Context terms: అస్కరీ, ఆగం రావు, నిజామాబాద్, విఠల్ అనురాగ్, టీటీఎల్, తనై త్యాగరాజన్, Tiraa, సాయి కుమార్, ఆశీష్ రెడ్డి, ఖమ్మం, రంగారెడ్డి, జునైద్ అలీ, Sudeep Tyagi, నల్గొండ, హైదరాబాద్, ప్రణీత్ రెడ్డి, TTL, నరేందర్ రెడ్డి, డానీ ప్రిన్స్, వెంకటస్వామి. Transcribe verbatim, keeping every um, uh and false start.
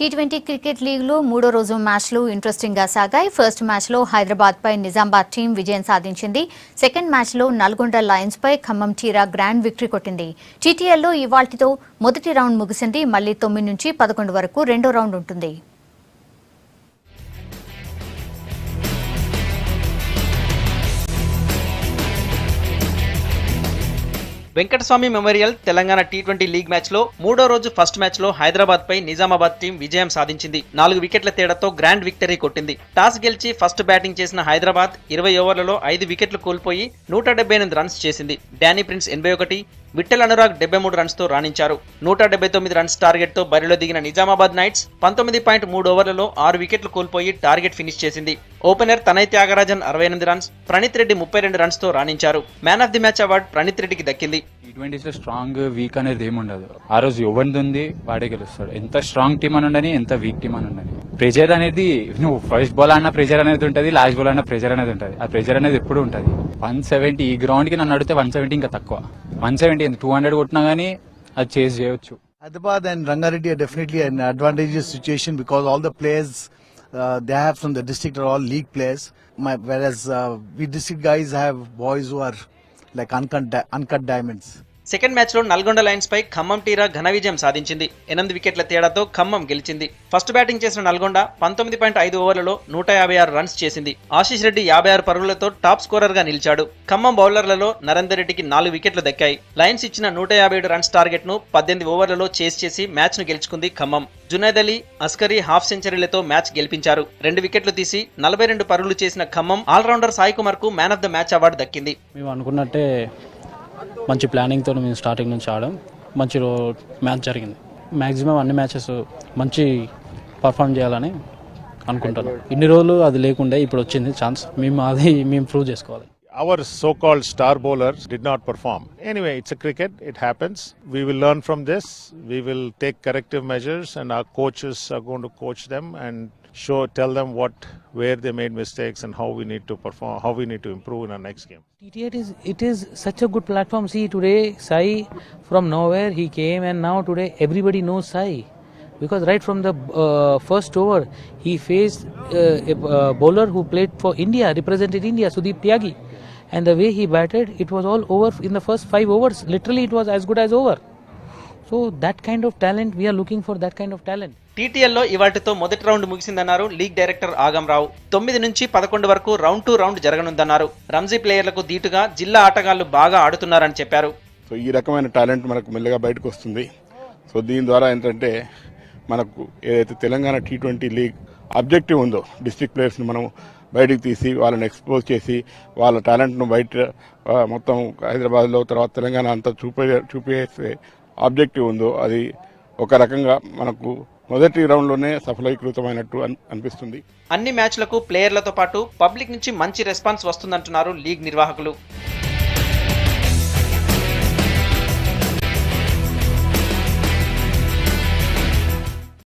T twenty cricket లీగ్లో మూడో రోజు మ్యాచ్లు ఇంట్రెస్టింగ్గా సాగాయి. ఫస్ట్ మ్యాచ్లో హైదరాబాద్పై నిజామాబాద్ టీం విజయం సాధించింది. సెకండ్ మ్యాచ్లో నల్గొండ లయన్స్పై ఖమ్మం టీరా గ్రాండ్ విక్టరీ కొట్టింది. టీటీఎల్లో ఇవాల్టితో మొదటి రౌండ్ ముగిసింది. మళ్లీ తొమ్మిది నుంచి పదకొండు వరకు రెండో రౌండ్ ఉంటుంది. వెంకటస్వామి memorial Telangana T twenty league match లో మూడో రోజు ఫస్ట్ మ్యాచ్ లో హైదరాబాద్ పై నిజామాబాద్ టీం విజయం సాధించింది. నాలుగు వికెట్ల తేడాతో గ్రాండ్ విక్టరీ కొట్టింది. టాస్ గెలిచి ఫస్ట్ బ్యాటింగ్ చేసిన హైదరాబాద్ ఇరవై ఓవర్లలో ఐదు వికెట్లు కోల్పోయి నూట డెబ్బై ఎనిమిది రన్స్ చేసింది. డానీ ప్రిన్స్ ఎనభై ఒకటి, విఠల్ అనురాగ్ డెబ్బై మూడు రన్స్ తో రాణించారు. నూట డెబ్బై తొమ్మిది రన్స్ టార్గెట్ తో బరిలో దిగిన నిజామాబాద్ నైట్స్ పంతొమ్మిది పాయింట్ మూడు ఓవర్లలో ఆరు వికెట్లు కోల్పోయి టార్గెట్ ఫినిష్ చేసింది. ఓపెనర్ తనై త్యాగరాజన్ అరవై ఎనిమిది రన్స్, ప్రణీత్ రెడ్డి ముప్పై రెండు రన్స్ తో రాణించారు. Man of the match award Praneeth రెడ్డికి దక్కింది. టీ ట్వంటీ లో స్ట్రాంగ్ వీక్ అనేది ఏముండదు. ఆ రోజు ఎవరిది ఉంది వాడే గెలుస్తాడు. ఎంత స్ట్రాంగ్ టీం అని ఉండని, ఎంత వీక్ టీం అని ఉండని, ప్రెజర్ అనేది నువ్వు ఫస్ట్ బాల్ అన్న ప్రెజర్ అనేది ఉంటుంది, లాస్ట్ బాల్ అన్న ప్రెజర్ అనేది ఉంటుంది. ఆ ప్రెజర్ అనేది ఎప్పుడు ఉంటుంది. వన్ సెవెంటీ ఈ గ్రౌండ్ కి నన్ను అడిగితే వన్ సెవెంటీ ఇంకా తక్కువ. వన్ సెవెంటీ టూ హండ్రెడ్ కొట్టినా గానీ అది చేజ్ చేయొచ్చు. హైదరాబాద్ and రంగారెడ్డి are definitely an advantageous situation because all the players they have from the district are all league players. My versus we district guys have boys who are like uncut uncut diamonds. Second match లో నల్గొండ Lions పై ఖమ్మం టీరా ఘన విజయం సాధించింది. ఎనిమిది వికెట్ల తేడాతో ఖమ్మం గెలిచింది. ఫస్ట్ బ్యాటింగ్ చేసిన నల్గొండ పంతొమ్మిది పాయింట్ ఐదు ఓవర్లలో నూట యాభై ఆరు రన్స్ చేసింది. ఆశీష్ రెడ్డి యాభై ఆరు పరుగులతో టాప్ స్కోరర్ గా నిలిచాడు. ఖమ్మం బౌలర్లలో నరేందర్ రెడ్డికి నాలుగు వికెట్లు దక్కాయి. లయన్స్ ఇచ్చిన నూట యాభై ఏడు రన్స్ టార్గెట్ ను పద్దెనిమిది ఓవర్లలో చేస్ చేసి మ్యాచ్ ను గెలుచుకుంది ఖమ్మం. జునైద్ అలీ, అస్కరీ హాఫ్ సెంచరీలతో మ్యాచ్ గెలిపించారు. రెండు వికెట్లు తీసి నలభై రెండు పరుగులు చేసిన ఖమ్మం ఆల్రౌండర్ సాయి కుమార్ కు man of the match award దక్కింది. అనుకున్నట్టే మంచి ప్లానింగ్తో మేము స్టార్టింగ్ నుంచి ఆడడం, మంచి మ్యాచ్ జరిగింది. మ్యాక్సిమం అన్ని మ్యాచెస్ మంచి పర్ఫామ్ చేయాలని అనుకుంటాను. ఇన్ని రోజులు అది లేకుండా ఇప్పుడు వచ్చింది ఛాన్స్, మేము అది మేము ప్రూవ్ చేసుకోవాలి. Our so-called star bowlers did not perform. Anyway, it's a cricket, it happens. We will learn from this. We will take corrective measures and our coaches are going to coach them and show, tell them what, where they made mistakes and how we need to perform, how we need to improve in our next game. T T L is, it is such a good platform. See, today Sai from nowhere he came and now today everybody knows Sai. Because right from the uh, first over, he faced uh, a uh, bowler who played for India, represented India, Sudeep Tyagi. And the way he batted, it was all over in the first five overs. Literally, it was as good as over. So that kind of talent, we are looking for that kind of talent. టీటీఎల్లో ఇవాటితో మొదటి round ముగిసిందన్నారు league director ఆగం రావు. తొమ్మిది నుంచి పదకొండు వరకు round two round జరగనుందన్నారు. రంజీ ప్లేయర్లకు దీటుగా జిల్లా ఆటగాళ్లు బాగా ఆడుతున్నారని చెప్పారు. సో ఈ రకమైన టాలెంట్ మనకు మెల్లగా బయటకు వస్తుంది. సో దీని ద్వారా ఏంటంటే మనకు ఏదైతే Telangana T twenty league objective ఉందో, డిస్ట్రిక్ట్ ప్లేయర్స్ని మనం బయటకు తీసి వాళ్ళని ఎక్స్పోజ్ చేసి వాళ్ళ టాలెంట్ను బయట మొత్తం హైదరాబాద్లో తర్వాత తెలంగాణ అంతా చూపే చూపేసే ఆబ్జెక్టివ్ ఉందో అది ఒక రకంగా మనకు మొదటి రౌండ్లోనే సఫలీకృతమైనట్టు అనిపిస్తుంది. అన్ని మ్యాచ్లకు ప్లేయర్లతో పాటు పబ్లిక్ నుంచి మంచి రెస్పాన్స్ వస్తుందంటున్నారు లీగ్ నిర్వాహకులు.